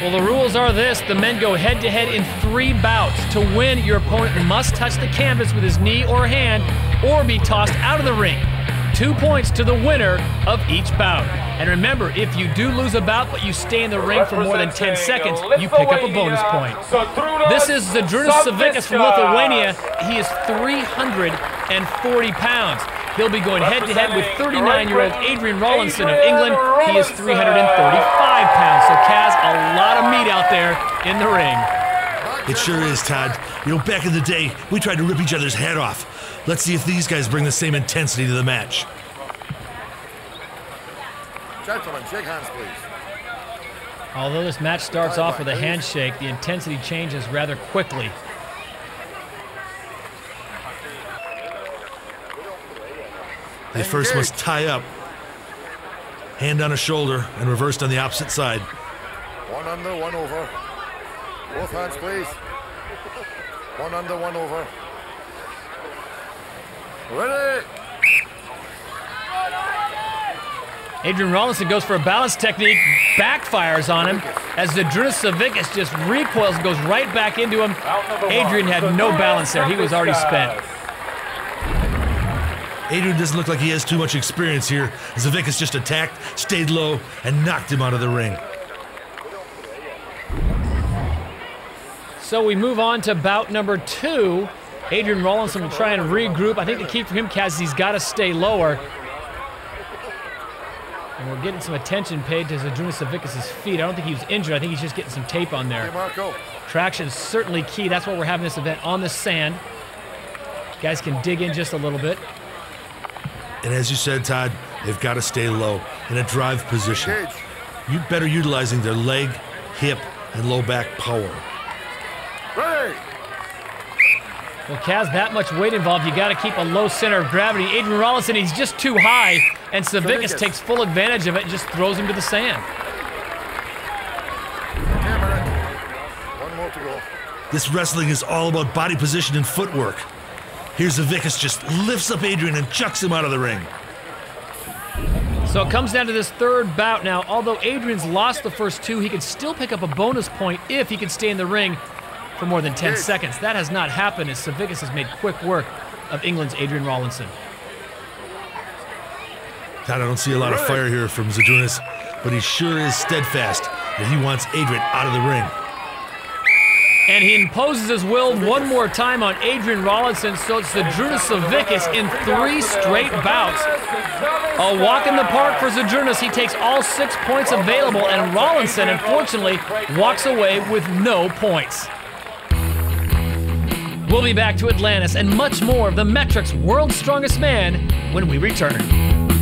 Well, the rules are this. The men go head-to-head in 3 bouts. To win, your opponent must touch the canvas with his knee or hand or be tossed out of the ring. 2 points to the winner of each bout. And remember, if you do lose a bout but you stay in the ring for more than 10 seconds, you pick up a bonus point. This is Zydrunas Savickas from Lithuania. He is 340 pounds. He'll be going head-to-head with 39-year-old Adrian Rollinson of England. He is 335 pounds. So, Kaz, a lot of meat out there in the ring. It sure is, Todd. You know, back in the day, we tried to rip each other's head off. Let's see if these guys bring the same intensity to the match. Gentlemen, shake hands, please. Although this match starts off with a handshake, the intensity changes rather quickly. They first must tie up. Hand on a shoulder and reversed on the opposite side. One under, one over. Both hands, please. One under, one over. Ready? Adrian Rollinson goes for a balance technique, backfires on him, as Zydrunas Savickas just recoils and goes right back into him. Adrian had no balance there. He was already spent. Adrian doesn't look like he has too much experience here. Savickas just attacked, stayed low, and knocked him out of the ring. So we move on to bout number 2. Adrian Rollinson will try and regroup. I think the key for him, Kaz, is he's got to stay lower. And we're getting some attention paid to Zydrunas Savickas' feet. I don't think he was injured. I think he's just getting some tape on there. Traction is certainly key. That's why we're having this event on the sand. You guys can dig in just a little bit. And as you said, Todd, they've got to stay low in a drive position. You're better utilizing their leg, hip, and low back power. Well, Kaz, that much weight involved, you got to keep a low center of gravity. Adrian Rollinson, he's just too high, and Savickas takes full advantage of it and just throws him to the sand. One more to go. This wrestling is all about body position and footwork. Here's Savickas just lifts up Adrian and chucks him out of the ring. So it comes down to this 3rd bout now. Although Adrian's lost the first 2, he can still pick up a bonus point if he can stay in the ring for more than 10 seconds. That has not happened as Savickas has made quick work of England's Adrian Rollinson. Todd, I don't see a lot of fire here from Zydrunas, but he sure is steadfast that he wants Adrian out of the ring. And he imposes his will one more time on Adrian Rollinson, so it's Zydrunas Savickas in 3 straight bouts. A walk in the park for Zydrunas. He takes all 6 points available, and Rollinson, unfortunately, walks away with no points. We'll be back to Atlantis and much more of the Metrics World's Strongest Man when we return.